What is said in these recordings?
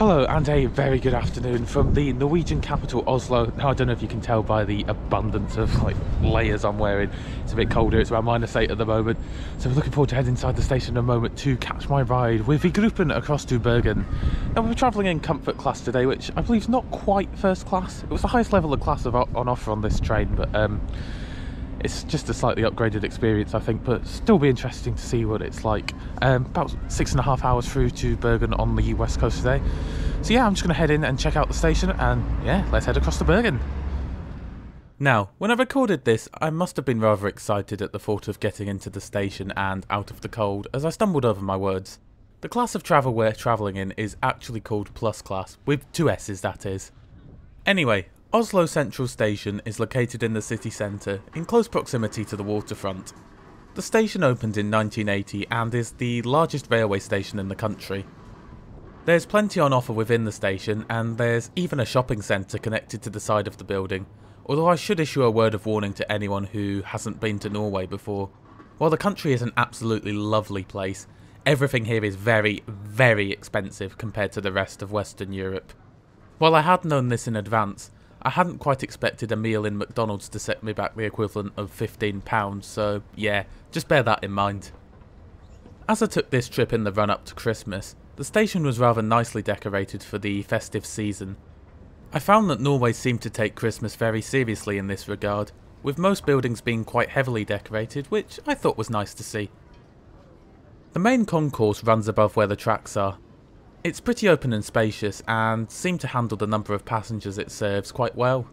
Hello and a very good afternoon from the Norwegian capital, Oslo. Now I don't know if you can tell by the abundance of layers I'm wearing. It's a bit colder, it's around -8 at the moment. So we're looking forward to heading inside the station in a moment to catch my ride with Vygruppen across to Bergen. Now we're travelling in comfort class today, which I believe is not quite first class. It was the highest level of class on offer on this train, but it's just a slightly upgraded experience, I think, but still be interesting to see what it's like. About 6.5 hours through to Bergen on the west coast today. So yeah, I'm just going to head in and check out the station, and yeah, let's head across to Bergen. Now, when I recorded this, I must have been rather excited at the thought of getting into the station and out of the cold, as I stumbled over my words. The class of travel we're travelling in is actually called Plus class, with two S's that is. Anyway, Oslo Central Station is located in the city centre, in close proximity to the waterfront. The station opened in 1980 and is the largest railway station in the country. There's plenty on offer within the station, and there's even a shopping centre connected to the side of the building, although I should issue a word of warning to anyone who hasn't been to Norway before. While the country is an absolutely lovely place, everything here is very, very expensive compared to the rest of Western Europe. While I had known this in advance, I hadn't quite expected a meal in McDonald's to set me back the equivalent of £15, so yeah, just bear that in mind. As I took this trip in the run up to Christmas, the station was rather nicely decorated for the festive season. I found that Norway seemed to take Christmas very seriously in this regard, with most buildings being quite heavily decorated, which I thought was nice to see. The main concourse runs above where the tracks are. It's pretty open and spacious, and seems to handle the number of passengers it serves quite well.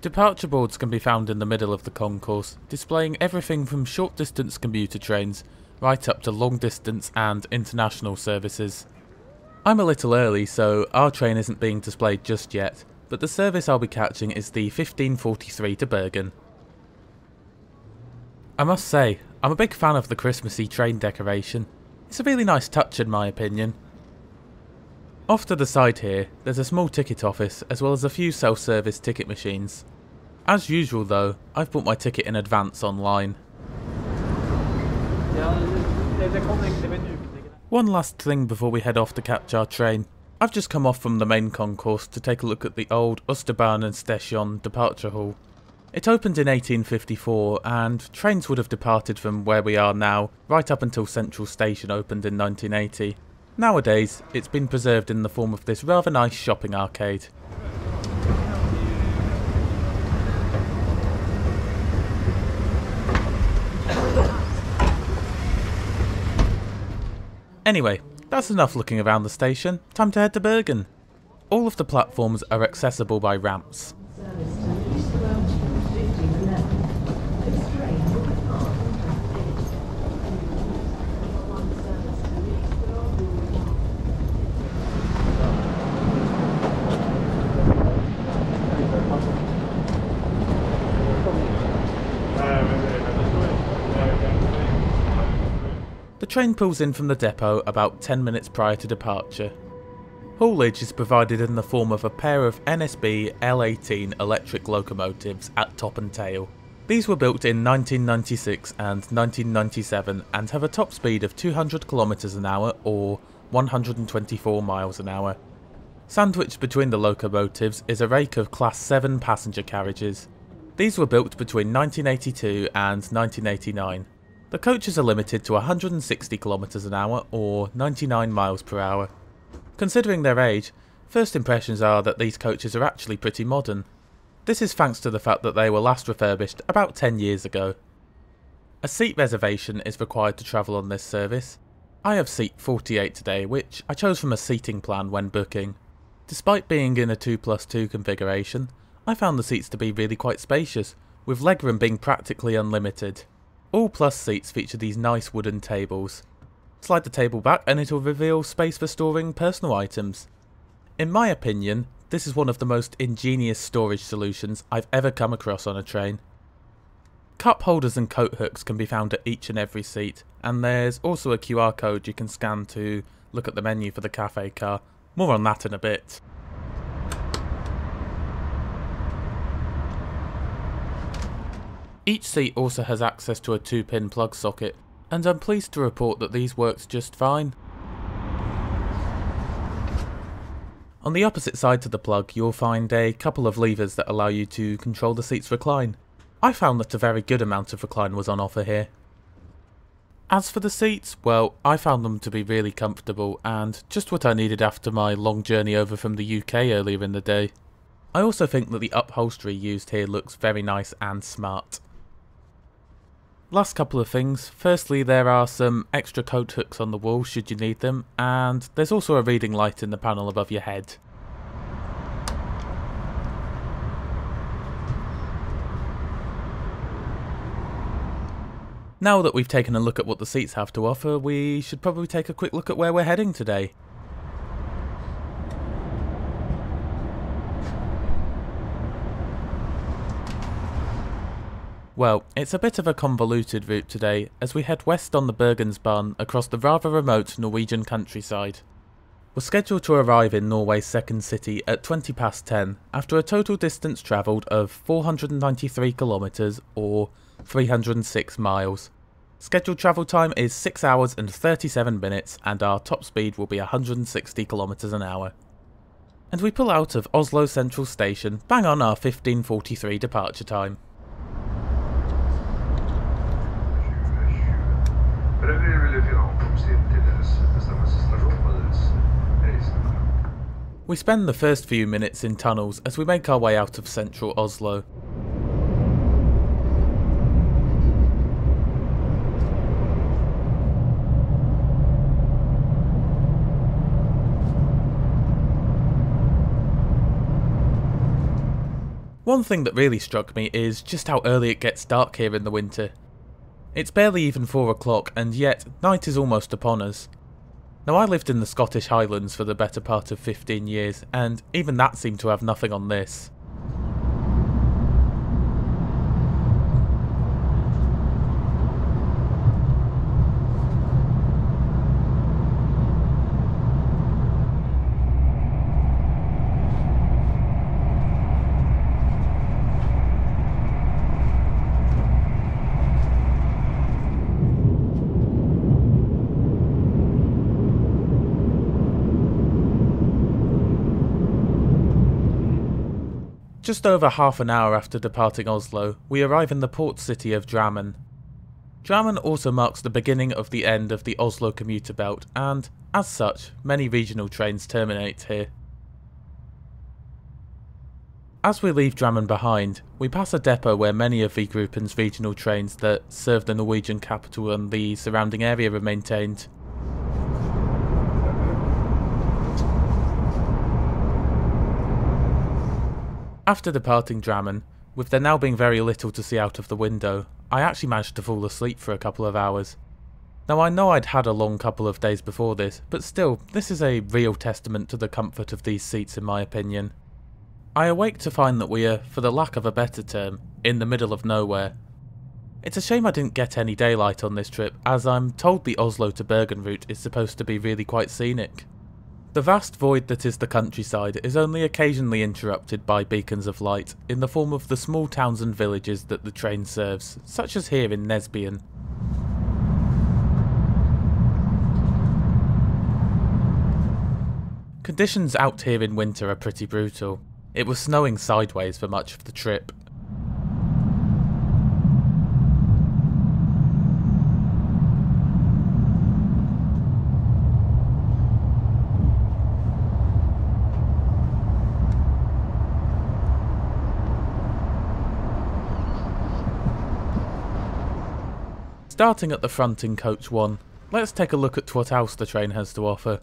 Departure boards can be found in the middle of the concourse, displaying everything from short distance commuter trains right up to long distance and international services. I'm a little early, so our train isn't being displayed just yet, but the service I'll be catching is the 15:43 to Bergen. I must say, I'm a big fan of the Christmassy train decoration. It's a really nice touch in my opinion. Off to the side here, there's a small ticket office as well as a few self-service ticket machines. As usual though, I've bought my ticket in advance online. One last thing before we head off to catch our train. I've just come off from the main concourse to take a look at the old Bergen stasjon departure hall. It opened in 1854 and trains would have departed from where we are now right up until Central Station opened in 1980. Nowadays it's been preserved in the form of this rather nice shopping arcade. Anyway, that's enough looking around the station, time to head to Bergen. All of the platforms are accessible by ramps. The train pulls in from the depot about 10 minutes prior to departure. Haulage is provided in the form of a pair of NSB L18 electric locomotives at top and tail. These were built in 1996 and 1997 and have a top speed of 200 kilometers an hour or 124 miles an hour. Sandwiched between the locomotives is a rake of Class VII passenger carriages. These were built between 1982 and 1989. The coaches are limited to 160 kilometers an hour or 99 miles per hour. Considering their age, first impressions are that these coaches are actually pretty modern. This is thanks to the fact that they were last refurbished about 10 years ago. A seat reservation is required to travel on this service. I have seat 48 today, which I chose from a seating plan when booking. Despite being in a 2+2 configuration, I found the seats to be really quite spacious, with legroom being practically unlimited. All Plus seats feature these nice wooden tables. Slide the table back and it'll reveal space for storing personal items. In my opinion, this is one of the most ingenious storage solutions I've ever come across on a train. Cup holders and coat hooks can be found at each and every seat, and there's also a QR code you can scan to look at the menu for the cafe car. More on that in a bit. Each seat also has access to a 2-pin plug socket, and I'm pleased to report that these worked just fine. On the opposite side to the plug, you'll find a couple of levers that allow you to control the seat's recline. I found that a very good amount of recline was on offer here. As for the seats, well, I found them to be really comfortable and just what I needed after my long journey over from the UK earlier in the day. I also think that the upholstery used here looks very nice and smart. Last couple of things. Firstly, there are some extra coat hooks on the wall should you need them, and there's also a reading light in the panel above your head. Now that we've taken a look at what the seats have to offer, we should probably take a quick look at where we're heading today. Well, it's a bit of a convoluted route today, as we head west on the Bergensbanen across the rather remote Norwegian countryside. We're scheduled to arrive in Norway's second city at 10:20 after a total distance travelled of 493 kilometres or 306 miles. Scheduled travel time is 6 hours and 37 minutes and our top speed will be 160 kilometres an hour. And we pull out of Oslo Central Station bang on our 15:43 departure time. We spend the first few minutes in tunnels as we make our way out of central Oslo. One thing that really struck me is just how early it gets dark here in the winter. It's barely even 4 o'clock and yet night is almost upon us. Now I lived in the Scottish Highlands for the better part of 15 years and even that seemed to have nothing on this. Just over half an hour after departing Oslo, we arrive in the port city of Drammen. Drammen also marks the beginning of the end of the Oslo commuter belt and, as such, many regional trains terminate here. As we leave Drammen behind, we pass a depot where many of Vygruppen's regional trains that serve the Norwegian capital and the surrounding area are maintained. After departing Drammen, with there now being very little to see out of the window, I actually managed to fall asleep for a couple of hours. Now I know I'd had a long couple of days before this, but still, this is a real testament to the comfort of these seats in my opinion. I awake to find that we are, for the lack of a better term, in the middle of nowhere. It's a shame I didn't get any daylight on this trip, as I'm told the Oslo to Bergen route is supposed to be really quite scenic. The vast void that is the countryside is only occasionally interrupted by beacons of light in the form of the small towns and villages that the train serves, such as here in Nesbyen. Conditions out here in winter are pretty brutal. It was snowing sideways for much of the trip. Starting at the front in coach 1, let's take a look at what else the train has to offer.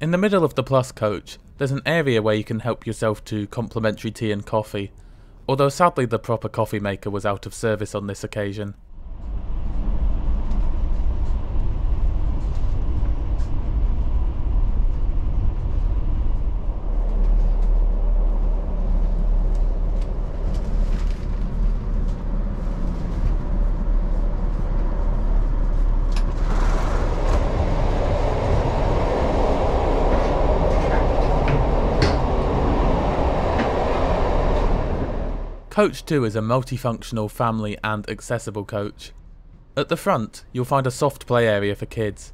In the middle of the Plus coach, there's an area where you can help yourself to complimentary tea and coffee, although sadly the proper coffee maker was out of service on this occasion. Coach 2 is a multifunctional family and accessible coach. At the front, you'll find a soft play area for kids.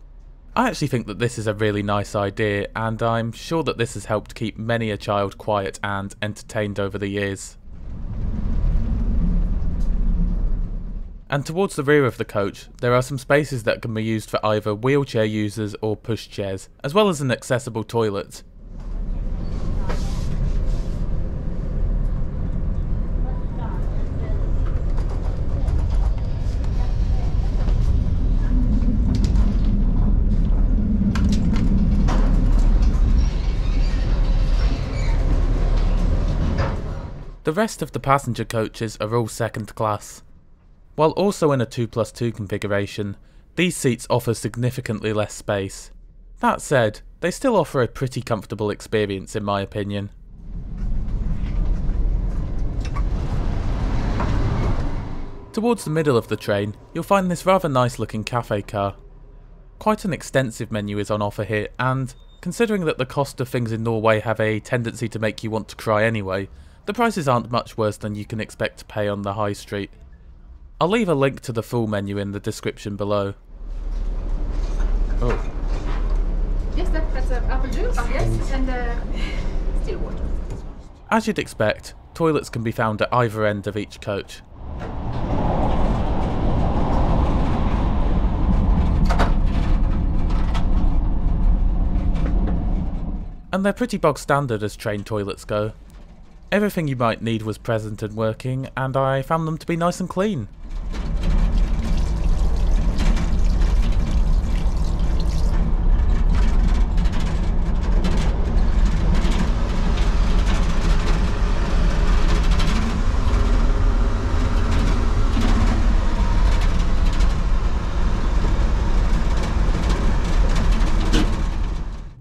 I actually think that this is a really nice idea, and I'm sure that this has helped keep many a child quiet and entertained over the years. And towards the rear of the coach, there are some spaces that can be used for either wheelchair users or pushchairs, as well as an accessible toilet. The rest of the passenger coaches are all second class. While also in a 2+2 configuration, these seats offer significantly less space. That said, they still offer a pretty comfortable experience in my opinion. Towards the middle of the train, you'll find this rather nice looking cafe car. Quite an extensive menu is on offer here, and considering that the cost of things in Norway have a tendency to make you want to cry anyway, the prices aren't much worse than you can expect to pay on the high street. I'll leave a link to the full menu in the description below. Oh. Yes, that's apple juice, yes, and still water. As you'd expect, toilets can be found at either end of each coach. And they're pretty bog standard as train toilets go. Everything you might need was present and working, and I found them to be nice and clean.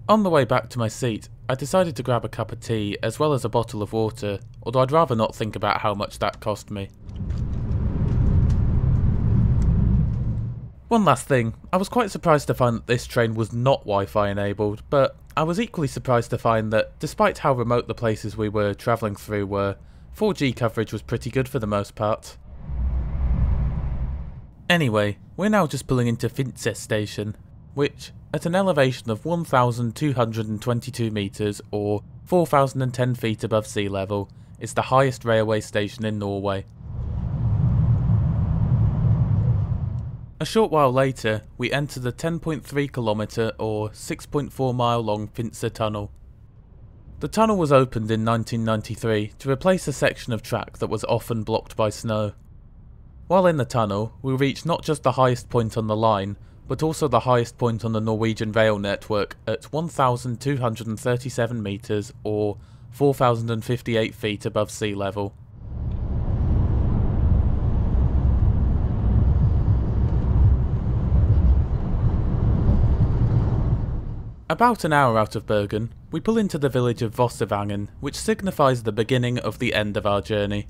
On the way back to my seat, I decided to grab a cup of tea as well as a bottle of water, although I'd rather not think about how much that cost me. One last thing, I was quite surprised to find that this train was not Wi-Fi enabled, but I was equally surprised to find that, despite how remote the places we were travelling through were, 4G coverage was pretty good for the most part. Anyway, we're now just pulling into Finse station, which, at an elevation of 1,222 metres or 4,010 feet above sea level, is the highest railway station in Norway. A short while later, we enter the 10.3 km or 6.4 mile long Finse tunnel. The tunnel was opened in 1993 to replace a section of track that was often blocked by snow. While in the tunnel, we reach not just the highest point on the line, but also the highest point on the Norwegian rail network at 1,237 metres or 4,058 feet above sea level. About an hour out of Bergen, we pull into the village of Vossevangen, which signifies the beginning of the end of our journey.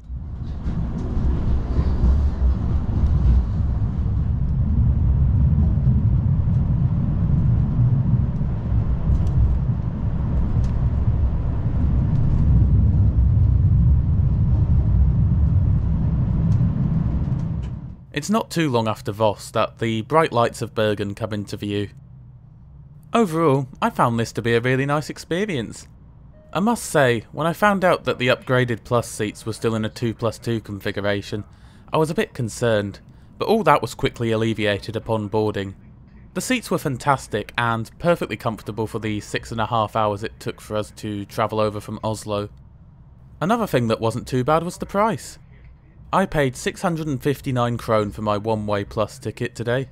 It's not too long after Voss that the bright lights of Bergen come into view. Overall, I found this to be a really nice experience. I must say, when I found out that the upgraded Plus seats were still in a 2+2 configuration, I was a bit concerned, but all that was quickly alleviated upon boarding. The seats were fantastic and perfectly comfortable for the 6.5 hours it took for us to travel over from Oslo. Another thing that wasn't too bad was the price. I paid 659 krone for my one-way Plus ticket today.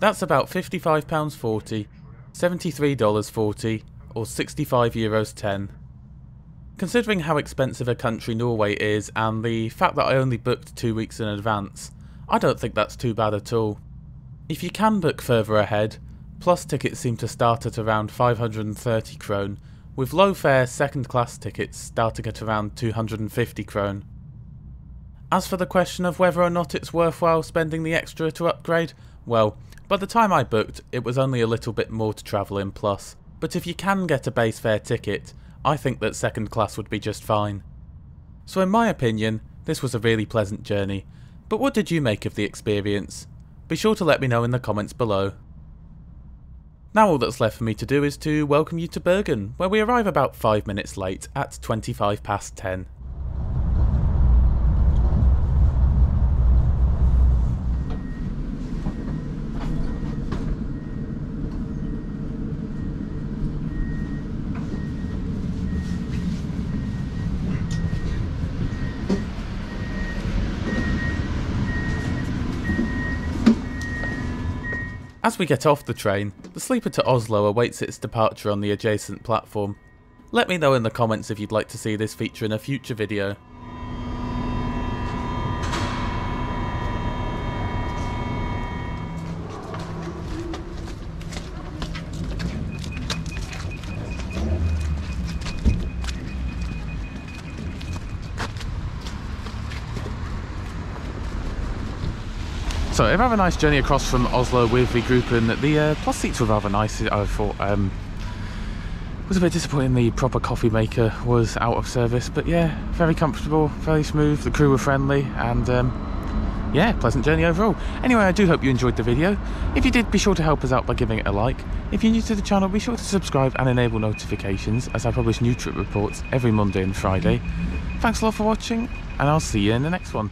That's about £55.40, $73.40 or €65.10. Considering how expensive a country Norway is and the fact that I only booked 2 weeks in advance, I don't think that's too bad at all. If you can book further ahead, Plus tickets seem to start at around 530 krone, with low-fare second-class tickets starting at around 250 krone. As for the question of whether or not it's worthwhile spending the extra to upgrade, well, by the time I booked, it was only a little bit more to travel in Plus, but if you can get a base fare ticket, I think that second class would be just fine. So in my opinion, This was a really pleasant journey, but what did you make of the experience? Be sure to let me know in the comments below. Now all that's left for me to do is to welcome you to Bergen, where we arrive about 5 minutes late at 25 past 10. As we get off the train, the sleeper to Oslo awaits its departure on the adjacent platform. Let me know in the comments if you'd like to see this feature in a future video. So I've had a nice journey across from Oslo with Vygruppen. The plus seats were rather nice, I thought. It was a bit disappointing the proper coffee maker was out of service, but yeah, very comfortable, very smooth, the crew were friendly, and yeah, pleasant journey overall. Anyway, I do hope you enjoyed the video. If you did, be sure to help us out by giving it a like. If you're new to the channel, be sure to subscribe and enable notifications, as I publish new trip reports every Monday and Friday. Thanks a lot for watching, and I'll see you in the next one.